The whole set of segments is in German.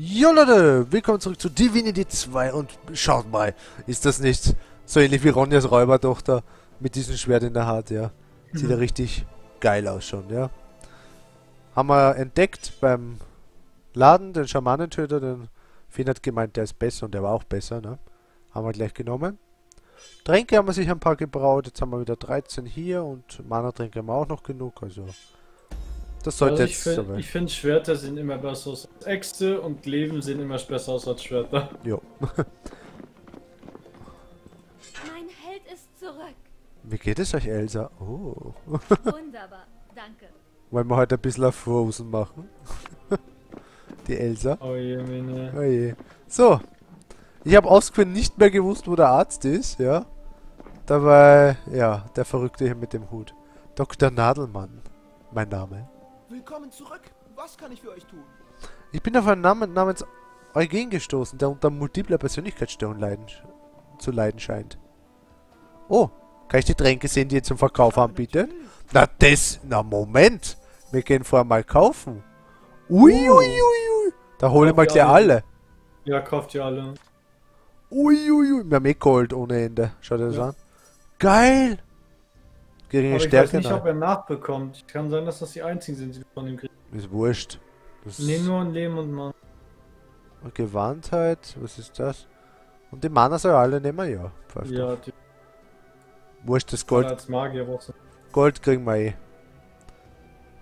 Jo Leute, willkommen zurück zu Divinity 2 und schaut mal, ist das nicht so ähnlich wie Ronjas Räubertochter mit diesem Schwert in der Hand, ja. Sieht ja richtig geil aus schon, ja. Haben wir entdeckt beim Laden, den Schamanentöter, den Finn hat gemeint, der ist besser und der war auch besser, ne. Haben wir gleich genommen. Tränke haben wir sich ein paar gebraut, jetzt haben wir wieder 13 hier und Mana-Tränke haben wir auch noch genug, also... Das sollte also jetzt ich finde Schwerter sehen immer besser aus als Äxte und Leben sehen immer besser aus als Schwerter. Jo. Mein Held ist zurück. Wie geht es euch, Elsa? Oh. Wunderbar, danke. Wollen wir heute ein bisschen auf Frozen machen? Die Elsa. Oh je, meine. Oh je. So. Ich habe ausgefunden, nicht mehr gewusst, wo der Arzt ist, ja. Dabei, ja, der Verrückte hier mit dem Hut. Dr. Nadelmann, mein Name. Willkommen zurück. Was kann ich für euch tun? Ich bin auf einen Namen namens Eugene gestoßen, der unter multipler Persönlichkeitsstörung zu leiden scheint. Oh, kann ich die Tränke sehen, die ihr zum Verkauf anbietet? Na das, na Moment. Wir gehen vorher mal kaufen. Uiuiuiui. Da holen wir gleich alle. Ja, kauft ihr alle. Uiuiui. Wir haben eh Gold ohne Ende. Schaut euch das an. Geil. Geringe aber Stärke. Ich weiß nicht, ob er nachbekommt. Kann sein, dass das die einzigen sind, die von ihm kriegen. Ist wurscht. Nee, nur ein Leben und Mann. Und Gewandtheit, was ist das? Und die Mana soll alle nehmen, ja. Ja, die wurscht, das Gold. Als Magier brauchst du. Gold kriegen wir eh.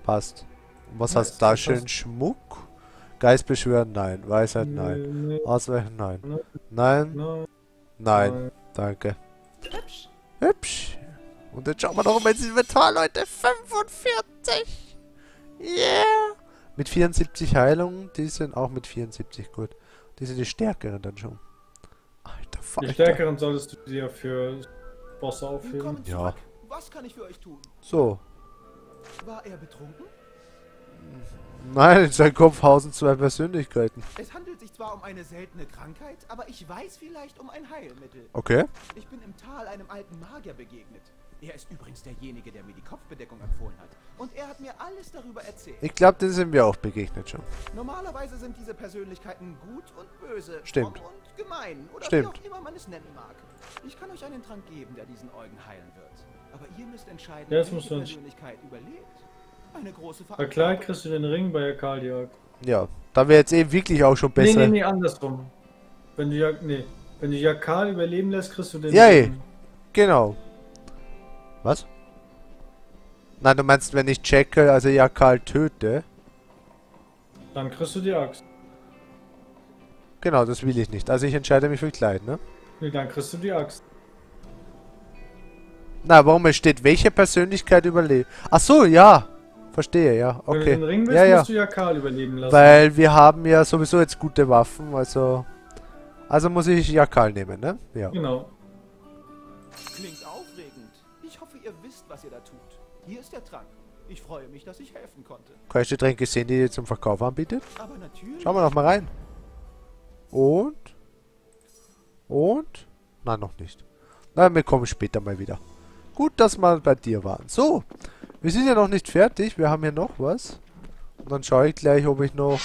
Passt. Und was hast du da schön? Schmuck? Geist beschwören? Nein. Weisheit? Nein. Nee. Ausweichen? Nein. Nee. Nein. Nein. Nein. Nein. Danke. Hübsch. Hübsch. Und jetzt schauen wir noch mal ins Inventar, Leute. 45! Yeah! Mit 74 Heilungen, die sind auch mit 74 gut. Die sind die stärkeren dann schon. Alter, fuck. Die stärkeren solltest du dir für Bosse aufheben. Ja. Was kann ich für euch tun? So. War er betrunken? Nein, in seinem Kopf hausen zwei Persönlichkeiten. Es handelt sich zwar um eine seltene Krankheit, aber ich weiß vielleicht um ein Heilmittel. Okay. Ich bin im Tal einem alten Magier begegnet. Er ist übrigens derjenige, der mir die Kopfbedeckung empfohlen hat. Und er hat mir alles darüber erzählt. Ich glaube, den sind wir auch begegnet schon. Normalerweise sind diese Persönlichkeiten gut und böse, stimmt, und gemein, oder stimmt, wie auch immer man es nennen mag. Ich kann euch einen Trank geben, der diesen Eugen heilen wird. Aber ihr müsst entscheiden, ja, welche Persönlichkeit überlebt. Eine große Verantwortung. Na klar, kriegst du den Ring bei Jakaldiak. Ja, da wäre jetzt eh wirklich auch schon besser. Nee, andersrum. Wenn du Jakal überleben lässt, kriegst du den Ring. Ja, genau. Was? Nein, du meinst, wenn ich Jackal, also Jakal töte? Dann kriegst du die Axt. Genau, das will ich nicht. Also ich entscheide mich für Kleid, ne? Nee, dann kriegst du die Axt. Na, warum? Es steht, welche Persönlichkeit überlebt. Ach so, ja. Verstehe, ja. Okay. Wenn du den Ring willst, musst du Jakal überleben lassen. Weil wir haben ja sowieso jetzt gute Waffen, also... Also muss ich Jakal nehmen, ne? Ja. Genau. Klingt aufregend. Ich hoffe, ihr wisst, was ihr da tut. Hier ist der Trank. Ich freue mich, dass ich helfen konnte. Kann ich die Tränke sehen, die ihr zum Verkauf anbietet? Aber natürlich. Schauen wir noch mal rein. Und? Nein, noch nicht. Nein, wir kommen später mal wieder. Gut, dass wir bei dir waren. So, wir sind ja noch nicht fertig. Wir haben hier noch was. Und dann schaue ich gleich, ob ich noch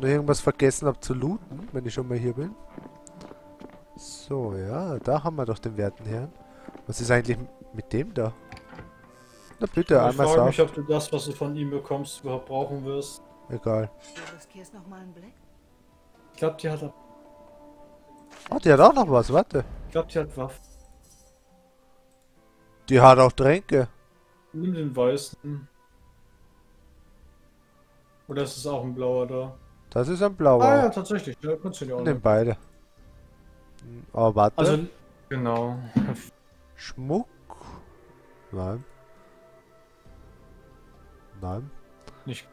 irgendwas vergessen habe zu looten, wenn ich schon mal hier bin. So, ja, da haben wir doch den werten Herrn. Was ist eigentlich mit dem da? Na bitte, ich einmal sagen. Ich frage mich, ob du das, was du von ihm bekommst, überhaupt brauchen wirst. Egal. Du riskierst noch mal einen Blick? Ich glaube, die hat... Oh, die hat auch noch was, warte. Ich glaube, die hat Waffen. Die hat auch Tränke. Nimm den weißen. Oder ist es auch ein blauer da? Das ist ein blauer. Ah ja, tatsächlich. Da kannst du die auch nehmen. Beide. Oh, warte. Also, genau. Schmuck? Nein. Nein. Nicht.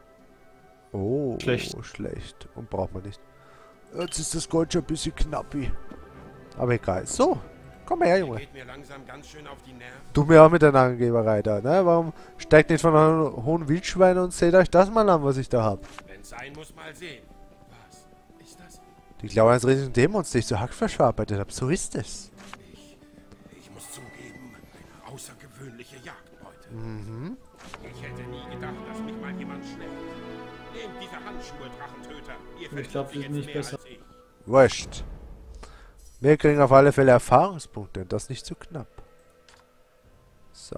Oh, schlecht. Schlecht. Und braucht man nicht. Jetzt ist das Gold schon ein bisschen knappi. Aber egal. So, komm her, Junge. Geht mir langsam ganz schön auf die Nerven. Du mir auch mit der Angeberei da, ne? Warum steigt nicht von einem hohen Wildschwein und seht euch das mal an, was ich da hab? Wenn's sein muss, mal sehen. Was ist das? Die Klaue eines riesigen Dämons, die ich zu Hackfleisch verarbeitet habe. So ist es. Außergewöhnliche Jagdbeute. Ich hätte nie gedacht, dass mich mal jemand schlägt. Nehmt diese schwarze Handschuhe, Drachentöter. Ich glaube, die sind nicht besser. Wurscht. Wir kriegen auf alle Fälle Erfahrungspunkte. Das ist nicht zu knapp. So.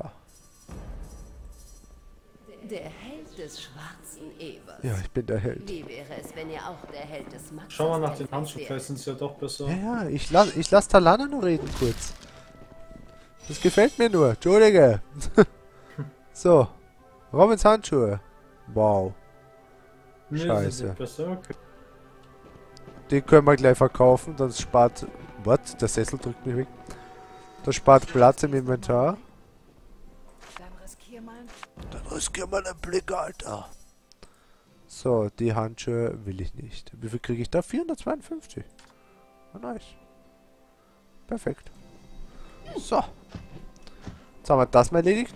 Der Held des schwarzen Ebers. Ja, ich bin der Held. Wie wäre es, wenn ihr auch der Held des Maxus-Tempels? Schau mal nach den Handschuhen, vielleicht sind sie ja doch besser. Ja, ja, ich lass Talana nur reden kurz. Das gefällt mir nur. Entschuldige. So. Robins Handschuhe. Wow. Nee, scheiße. Okay. Den können wir gleich verkaufen, dann spart... What? Der Sessel drückt mich weg. Das spart Platz im Inventar. Dann riskier mal einen Blick, Alter. So, die Handschuhe will ich nicht. Wie viel kriege ich da? 452. Oh, nice. Perfekt. So. Jetzt haben wir das mal erledigt.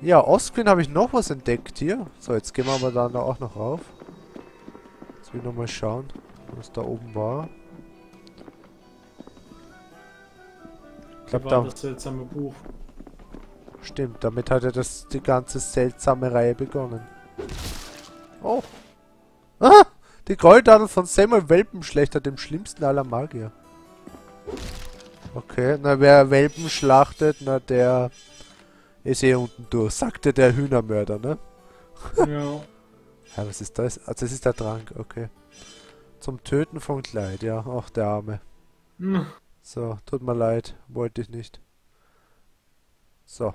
Ja, Ostgrün habe ich noch was entdeckt hier. So, jetzt gehen wir aber da auch noch rauf. Jetzt will ich nochmal schauen, was da oben war. Ich glaube, da war das seltsame Buch. Stimmt, damit hat er das, die ganze seltsame Reihe begonnen. Oh! Ah! Die Gräueltaten von Samuel Welpenschlechter, dem schlimmsten aller Magier. Okay, na wer Welpen schlachtet, na der... ist eh unten durch, sagte der Hühnermörder, ne? Ja. Ja, was ist das? Also das ist der Trank, okay. Zum Töten von Kleid, ja, auch der Arme. Hm. So, tut mir leid, wollte ich nicht. So,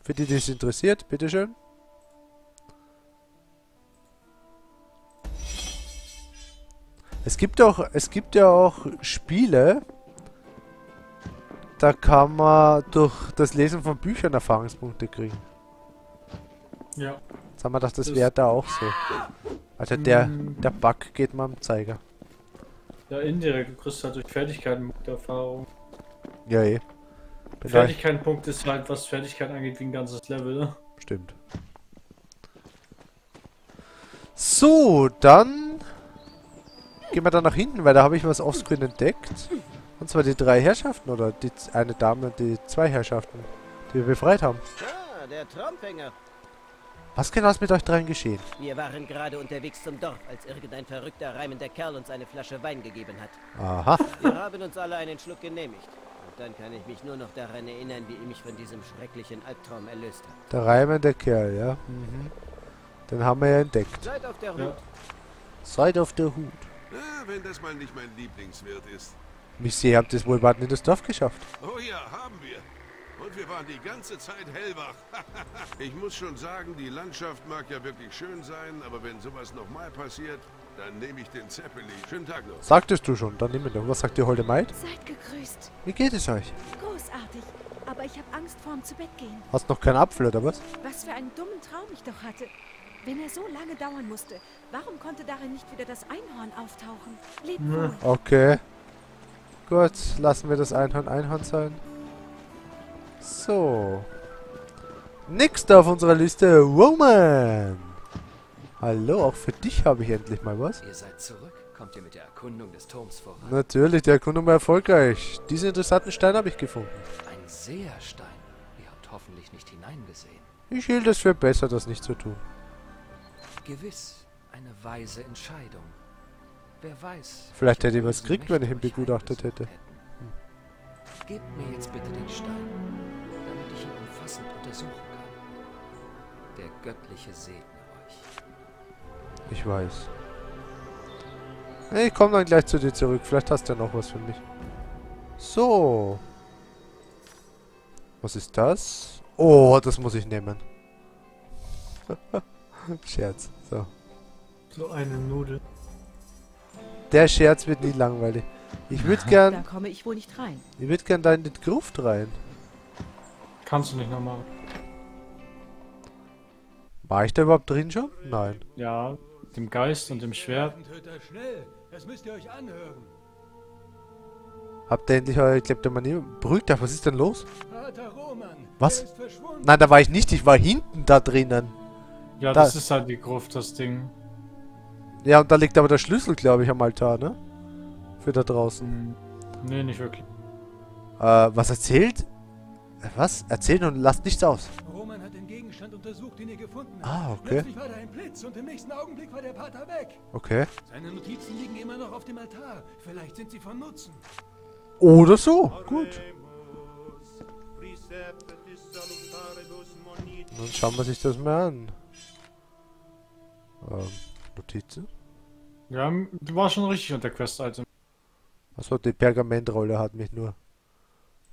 für die, die es interessiert, bitteschön. Es gibt ja auch Spiele... Da kann man durch das Lesen von Büchern Erfahrungspunkte kriegen. Ja. Jetzt haben wir gedacht, das wäre da auch so. Also der Bug geht mal am Zeiger. Ja, indirekt. Du kriegst halt durch Fertigkeiten Erfahrung. Ja, eh. Fertigkeitenpunkt ist halt, was Fertigkeit angeht, wie ein ganzes Level, ne? Stimmt. So, dann... Gehen wir dann nach hinten, weil da habe ich was offscreen entdeckt. Und zwar die 3 Herrschaften, oder die eine Dame und die 2 Herrschaften, die wir befreit haben. Ah, der Traumfänger. Was genau ist mit euch dreien geschehen? Wir waren gerade unterwegs zum Dorf, als irgendein verrückter, reimender Kerl uns eine Flasche Wein gegeben hat. Aha. Wir haben uns alle einen Schluck genehmigt. Und dann kann ich mich nur noch daran erinnern, wie ihr mich von diesem schrecklichen Albtraum erlöst habt. Der reimende Kerl, ja. Mhm. Den haben wir ja entdeckt. Seid auf der Hut. Ja. Seid auf der Hut. Na, wenn das mal nicht mein Lieblingswirt ist. Mich sehe, habt ihr es wohl bald in das Dorf geschafft. Oh ja, haben wir. Und wir waren die ganze Zeit hellwach. Ich muss schon sagen, die Landschaft mag ja wirklich schön sein, aber wenn sowas nochmal passiert, dann nehme ich den Zeppelin. Schönen Tag noch. Sagtest du schon, dann nehme ich noch. Was sagt ihr, holde Maid? Seid gegrüßt. Wie geht es euch? Großartig, aber ich habe Angst vorm Zubettgehen. Hast noch keinen Apfel, oder was? Was für einen dummen Traum ich doch hatte. Wenn er so lange dauern musste, warum konnte darin nicht wieder das Einhorn auftauchen? Lebt wohl. Okay. Gut, lassen wir das Einhorn sein. So. Nächster auf unserer Liste, Roman. Hallo, auch für dich habe ich endlich mal was. Ihr seid zurück. Kommt ihr mit der Erkundung des Turms voran? Natürlich, die Erkundung war erfolgreich. Diesen interessanten Stein habe ich gefunden. Ein Seerstein. Ihr habt hoffentlich nicht hineingesehen. Ich hielt es für besser, das nicht zu tun. Gewiss, eine weise Entscheidung. Wer weiß. Vielleicht hätte ich was gekriegt, wenn ich ihn begutachtet hätte. Gebt mir jetzt bitte den Stein, damit ich ihn umfassend untersuchen kann. Der Göttliche segne euch. Ich weiß. Ich komme dann gleich zu dir zurück. Vielleicht hast du ja noch was für mich. So. Was ist das? Oh, das muss ich nehmen. Scherz. So. So eine Nudel. Der Scherz wird nie langweilig. Ich würde gern... Da komme ich wohl nicht rein. Ich würde gern da in die Gruft rein. Kannst du nicht nochmal. War ich da überhaupt drin schon? Nein. Ja, dem Geist und dem Schwert. Das müsst ihr euch anhören. Habt ihr endlich eure geklebte Manier? Brügt euch, was ist denn los? Was? Nein, da war ich nicht. Ich war hinten da drinnen. Ja, das ist halt die Gruft, das Ding. Ja, und da liegt aber der Schlüssel, glaube ich, am Altar, ne? Für da draußen. Nee, nicht wirklich. Was erzählt? Was? Erzählt und lasst nichts aus. Roman hat den Gegenstand untersucht, den ihr gefunden habt. Ah, okay. Plötzlich war da ein Blitz und im nächsten Augenblick war der Pater weg. Okay. Seine Notizen liegen immer noch auf dem Altar. Vielleicht sind sie von Nutzen. Oder so. Gut. Dann schauen wir sich das mal an. Notizen? Ja, du warst schon richtig unter Quest, also. Achso, die Pergamentrolle hat mich nur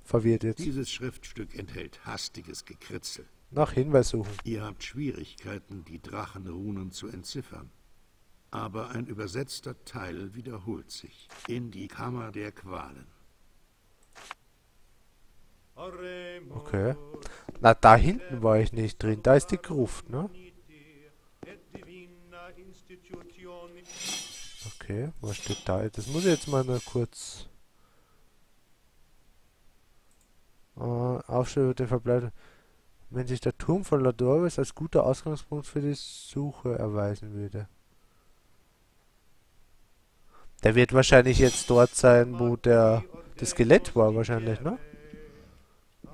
verwirrt jetzt. Dieses Schriftstück enthält hastiges Gekritzel. Nach Hinweis suchen. Ihr habt Schwierigkeiten, die Drachenrunen zu entziffern. Aber ein übersetzter Teil wiederholt sich. In die Kammer der Qualen. Okay. Na, da hinten war ich nicht drin. Da ist die Gruft, ne? Okay, was steht da jetzt? Das muss ich jetzt mal nur kurz... Aufschreiben der Verbleib. Wenn sich der Turm von Ladore als guter Ausgangspunkt für die Suche erweisen würde. Der wird wahrscheinlich jetzt dort sein, wo das Skelett war wahrscheinlich, ne?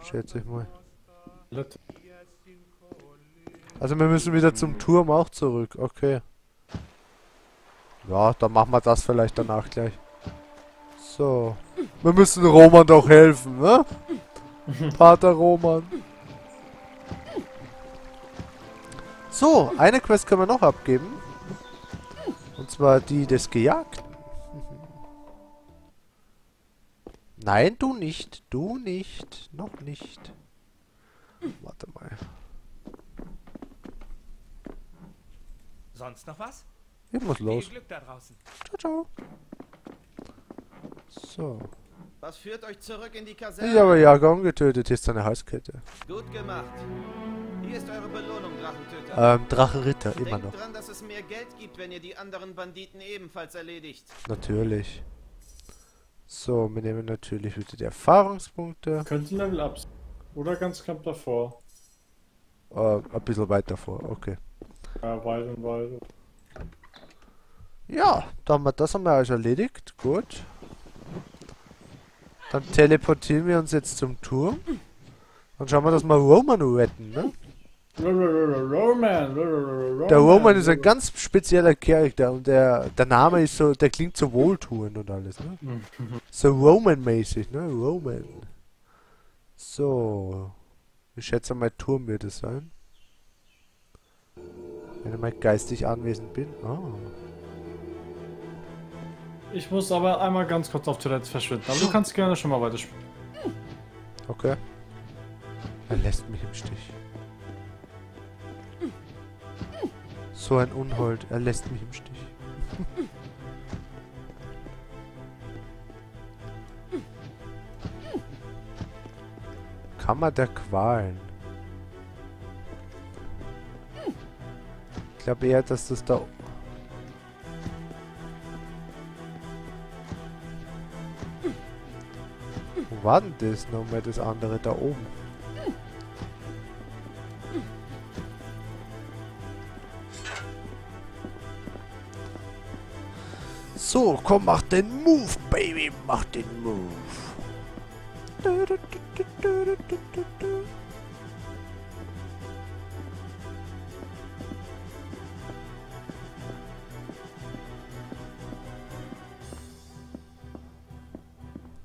Schätze ich mal. Also wir müssen wieder zum Turm auch zurück, okay. Ja, dann machen wir das vielleicht danach gleich. So. Wir müssen Roman doch helfen, ne? Pater Roman. So, eine Quest können wir noch abgeben. Und zwar die des Gejagten. Nein, du nicht. Du nicht. Noch nicht. Warte mal. Sonst noch was? Ich muss los. Viel Glück da draußen. Ciao, ciao. So. Was führt euch zurück in die Kaserne? Ich habe Jagon getötet. Hier ist seine Halskette. Gut gemacht. Hier ist eure Belohnung, Drachentöter. Drachenritter, immer noch. Denkt dran, dass es mehr Geld gibt, wenn ihr die anderen Banditen ebenfalls erledigt. Natürlich. So, wir nehmen natürlich bitte die Erfahrungspunkte. Könnten Level Ups. Oder ganz knapp davor. Ein bisschen weit davor, okay. Ja, weit und weit. Ja, das haben wir also erledigt. Gut. Dann teleportieren wir uns jetzt zum Turm. Dann schauen wir, dass wir Roman retten, ne? Roman. Der Roman ist ein ganz spezieller Charakter und der Name ist so, der klingt so wohltuend und alles, ne? So Roman-mäßig, ne? Roman. So. Ich schätze mal, Turm wird es sein. Wenn ich mal geistig anwesend bin. Oh. Ich muss aber einmal ganz kurz auf Toilette verschwinden, aber du kannst gerne schon mal weiterspielen. Okay. Er lässt mich im Stich. So ein Unhold, er lässt mich im Stich. Kammer der Qualen. Ich glaube eher, dass das da... Wo war denn das nochmal, das andere da oben? So, komm, mach den Move, Baby, mach den Move.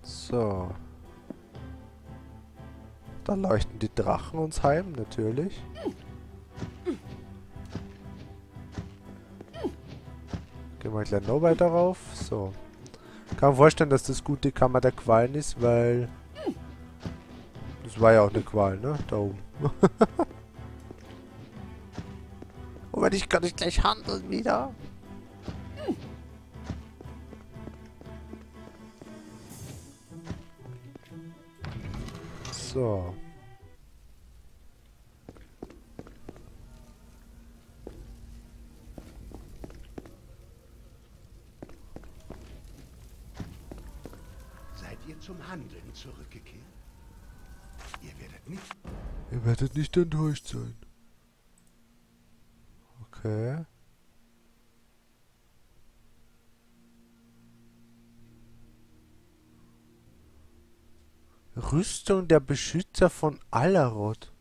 So. Da leuchten die Drachen uns heim, natürlich. Gehen wir gleich noch weiter rauf. So. Kann mir vorstellen, dass das gut die Kammer der Qualen ist, weil... Das war ja auch eine Qual, ne? Da oben. Und wenn nicht, kann ich gleich handeln wieder. So. Zum Handeln zurückgekehrt. Ihr werdet nicht enttäuscht sein. Okay. Rüstung der Beschützer von Alaroth.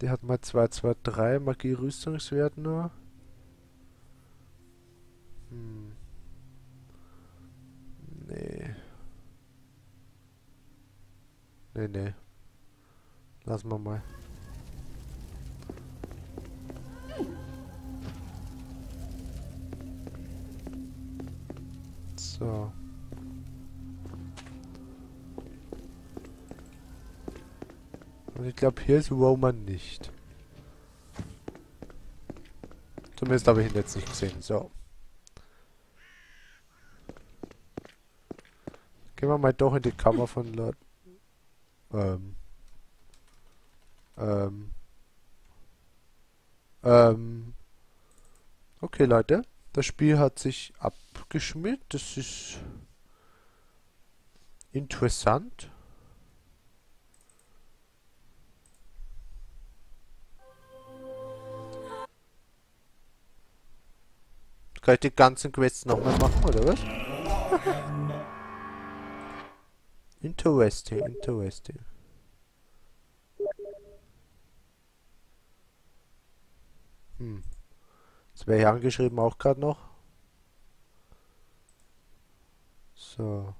Der hat mal 223 Magie-Rüstungswert nur. Nee. Nee, nee. Lassen wir mal. So. Und ich glaube, hier ist Roman nicht. Zumindest habe ich ihn jetzt nicht gesehen. So. Gehen wir mal doch in die Kammer von Lord. Okay, Leute. Das Spiel hat sich abgeschmiert. Das ist interessant. Kann ich die ganzen Quests nochmal machen, oder was? Interesting, interesting. Das wäre hier angeschrieben auch gerade noch. So.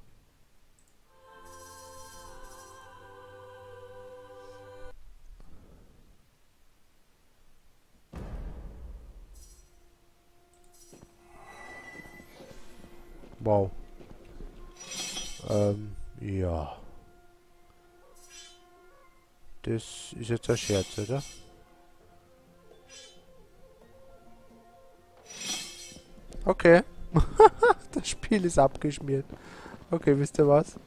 Wow. Ja. Das ist jetzt ein Scherz, oder? Okay. Das Spiel ist abgeschmiert. Okay, wisst ihr was?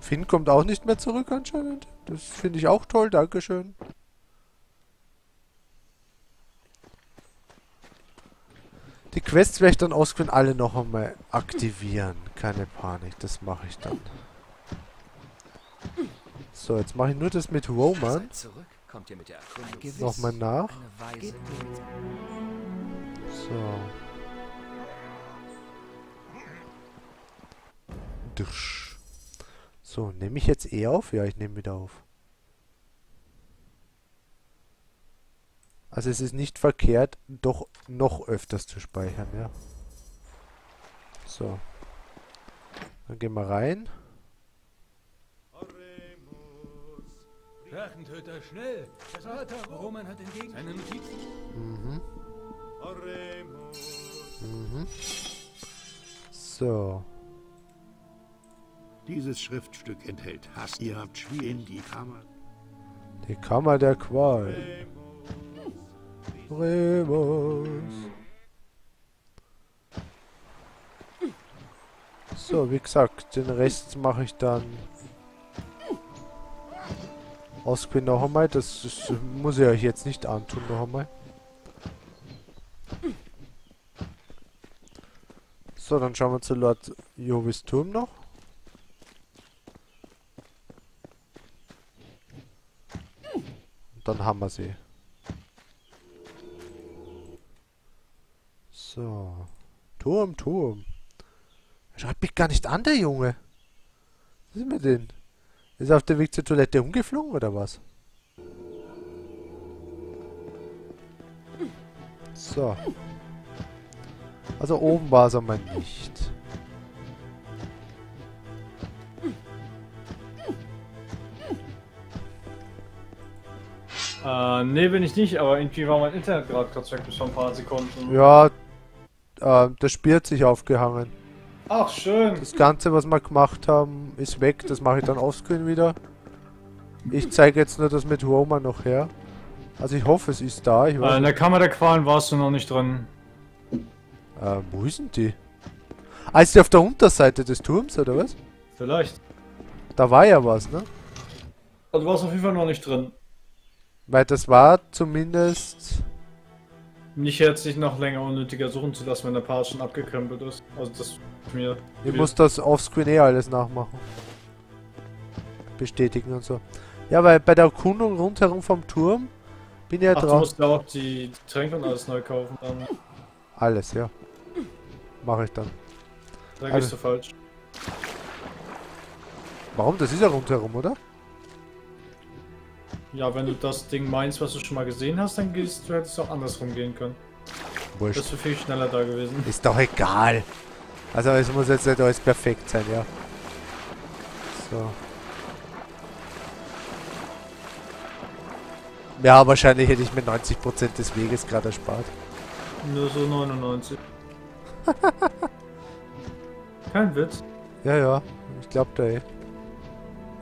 Finn kommt auch nicht mehr zurück anscheinend. Das finde ich auch toll, dankeschön. Die Quests werde ich dann ausführen, alle noch einmal aktivieren. Keine Panik, das mache ich dann. So, jetzt mache ich nur das mit Roman. Nochmal nach. So. Dusch. So, nehme ich jetzt eh auf? Ja, ich nehme wieder auf. Also es ist nicht verkehrt, doch noch öfters zu speichern, ja. So. Dann gehen wir rein. Drachentöter, schnell! Das Roman hat entgegen eine Notiz. So. Dieses Schriftstück enthält Hass. Ihr habt Schwier in die Kammer. Die Kammer der Qual. Remus. So, wie gesagt, den Rest mache ich dann ausquin noch einmal. Das muss ich euch jetzt nicht antun noch einmal. So, dann schauen wir zu Lord Jovis Turm noch. Und dann haben wir sie. So. Turm, Turm. Er schreibt mich gar nicht an, der Junge. Was ist mit dem? Ist er auf dem Weg zur Toilette umgeflogen, oder was? So. Also oben war es einmal nicht. Nee, bin ich nicht, aber irgendwie war mein Internet gerade kurz weg bis vor ein paar Sekunden. Ja. Das Spiel hat sich aufgehangen. Ach, schön. Das Ganze, was wir gemacht haben, ist weg. Das mache ich dann offscreen wieder. Ich zeige jetzt nur das mit Roma noch her. Also ich hoffe, es ist da. Ich weiß in der Kammer der Qualen warst du noch nicht drin. Wo ist denn die? Ah, ist die auf der Unterseite des Turms, oder was? Vielleicht. Da war ja was, ne? Also du warst auf jeden Fall noch nicht drin. Weil das war zumindest... Nicht jetzt nicht noch länger unnötiger suchen zu lassen, wenn der Part schon abgekrempelt ist. Also das mir... Ihr müsst das offscreen alles nachmachen. Bestätigen und so. Ja, weil bei der Erkundung rundherum vom Turm bin ich ja drauf... Ach, du musst auch die Tränke und alles neu kaufen. Dann. Alles, ja. Mache ich dann. Da gehst du falsch. Warum? Das ist ja rundherum, oder? Ja, wenn du das Ding meinst, was du schon mal gesehen hast, dann hättest du auch andersrum gehen können. Wurscht. Bist du viel schneller da gewesen. Ist doch egal. Also es muss jetzt nicht alles perfekt sein, ja. So. Ja, wahrscheinlich hätte ich mir 90% des Weges gerade erspart. Nur so 99. Kein Witz. Ja, ja. Ich glaub da eh.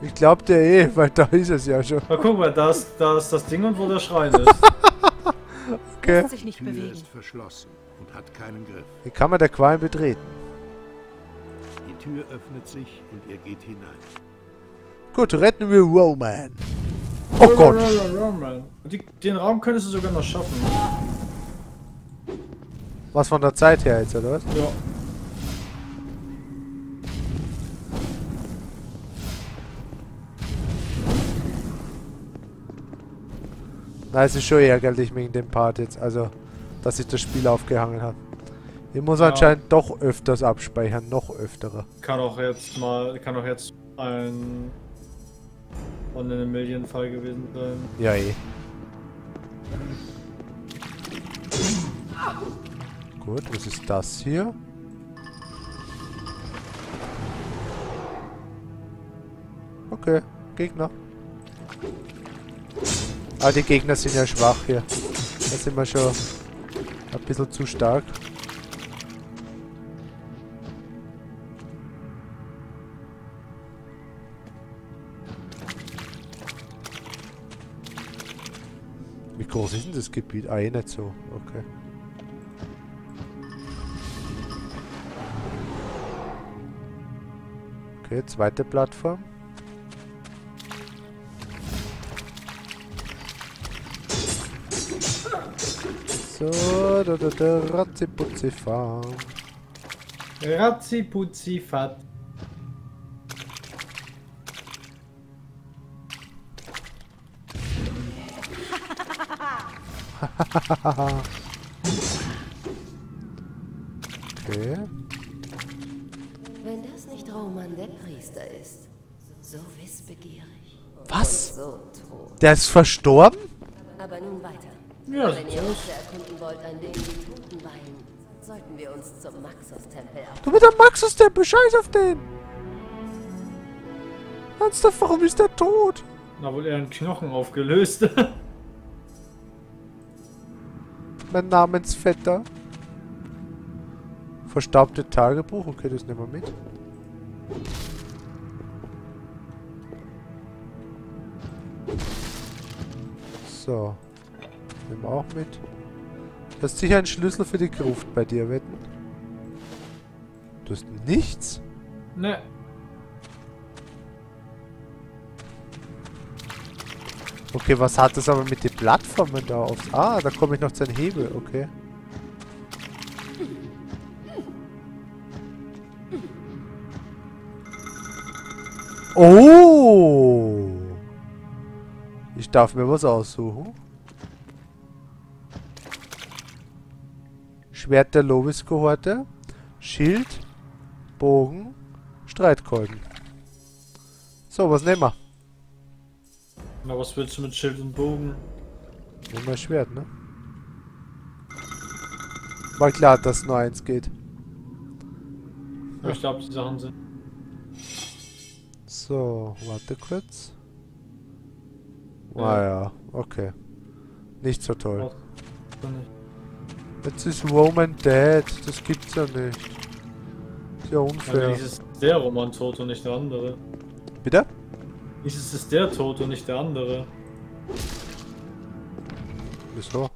Ich glaub dir eh, weil da ist es ja schon. Na guck mal, da ist das Ding und wo der Schrein ist. Okay. Sich nicht bewegen. Die Tür ist verschlossen und hat keinen Griff. Wie kann man der Qualm betreten? Die Tür öffnet sich und ihr geht hinein. Gut, retten wir Roman. Oh Gott. Roman. Den Raum könntest du sogar noch schaffen. Was von der Zeit her jetzt, oder was? Ja. Na, es ist schon ärgerlich wegen dem Part jetzt, also, dass ich das Spiel aufgehangen habe. Ich muss anscheinend doch öfters abspeichern, noch öfterer. Kann auch jetzt ein One-in-a-Million-Fall gewesen sein. Ja, eh. Gut, was ist das hier? Okay, Gegner. Ah, die Gegner sind ja schwach hier. Da sind wir schon ein bisschen zu stark. Wie groß ist denn das Gebiet? Ah, eh nicht so. Okay. Okay, zweite Plattform. So, da, Ratziputzifahren. Ratziputzifat. Okay. Wenn das nicht Roman der Priester ist, so wissbegierig. Was? So der ist verstorben? Aber nun weiter. Ja, wenn ihr uns erkunden wollt an den toten Beinen, sollten wir uns zum Maxus-Tempel auf. Du mit dem Maxus-Tempel, scheiß auf den! Ernsthaft, warum ist der tot? Na, wohl er einen Knochen aufgelöst. Mein Namensvetter. Verstaubte Tagebuch, okay, das nehmen wir mit. So. Nehmen wir auch mit. Du hast sicher einen Schlüssel für die Gruft bei dir, wetten? Du hast nichts? Ne. Okay, was hat das aber mit den Plattformen da auf? Ah, da komme ich noch zu einem Hebel, okay. Oh! Ich darf mir was aussuchen. Schwert der Lovis-Kohorte, Schild, Bogen, Streitkolben. So, was nehmen wir? Na, was willst du mit Schild und Bogen? Nehmen wir Schwert, ne? War klar, dass nur eins geht. Ja. Ich glaube, die Sachen sind. So, warte kurz. Naja, okay. Nicht so toll. Jetzt ist Roman dead, das gibt's ja nicht. Ist ja unfair. Also dieses ist der Roman tot und nicht der andere. Bitte? Dieses ist der tot und nicht der andere. Wieso?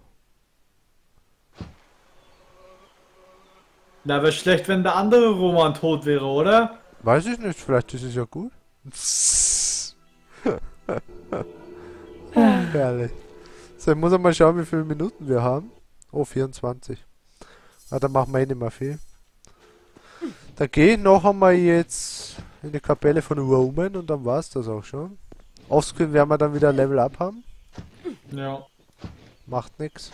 Na, wäre schlecht, wenn der andere Roman tot wäre, oder? Weiß ich nicht, vielleicht ist es ja gut. Herrlich. So, ich muss mal schauen, wie viele Minuten wir haben. Oh, 24. Na, dann machen wir eh nicht mehr viel. Dann gehe ich noch einmal jetzt in die Kapelle von Roman und dann war es das auch schon. Offscreen werden wir dann wieder Level Up haben. Ja. Macht nix.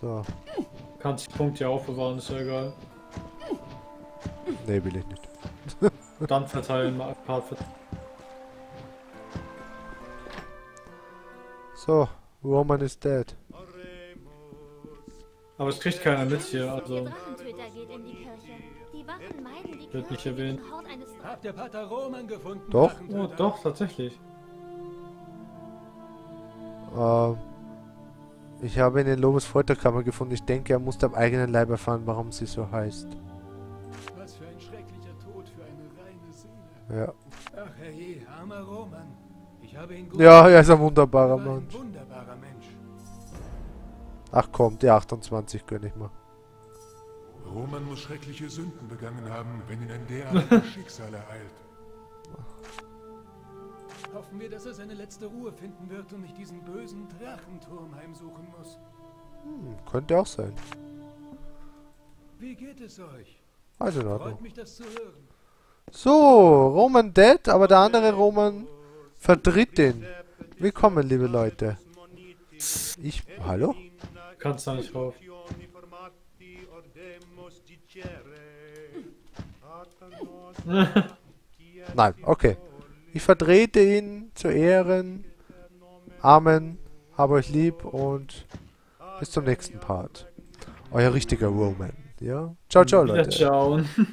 So. Kannst die Punkte ja aufbewahren, ist ja egal. Ne, will ich nicht. Dann verteilen wir. So, Roman is dead. Aber es kriegt keiner mit hier, also... Wird nicht erwähnt. Habt ihr Pater Roman gefunden? Doch? Oh, doch, tatsächlich. Ich habe ihn in Lobos Folterkammer gefunden. Ich denke, er musste am eigenen Leib erfahren, warum sie so heißt. Was für ein schrecklicher Tod für eine reine Seele. Ja. Ach herrje, armer Roman. Ich habe ihn gut. Ja, er ist ein wunderbarer Mensch. Ach komm, die 28 gönn ich mal. Roman muss schreckliche Sünden begangen haben, wenn ihn ein derartiges Schicksal ereilt. Hoffen wir, dass er seine letzte Ruhe finden wird und nicht diesen bösen Drachenturm heimsuchen muss. Hm, könnte auch sein. Wie geht es euch? Also in Ordnung. Freut mich, das zu hören. So, Roman dead, aber der andere Roman vertritt den. Willkommen, liebe Leute. Ich, hallo? Kannst da nicht rauf. Nein, okay. Ich vertrete ihn zu Ehren. Amen. Hab euch lieb und bis zum nächsten Part. Euer richtiger Roman. Ja? Ciao, ciao, Leute. Ja, ciao.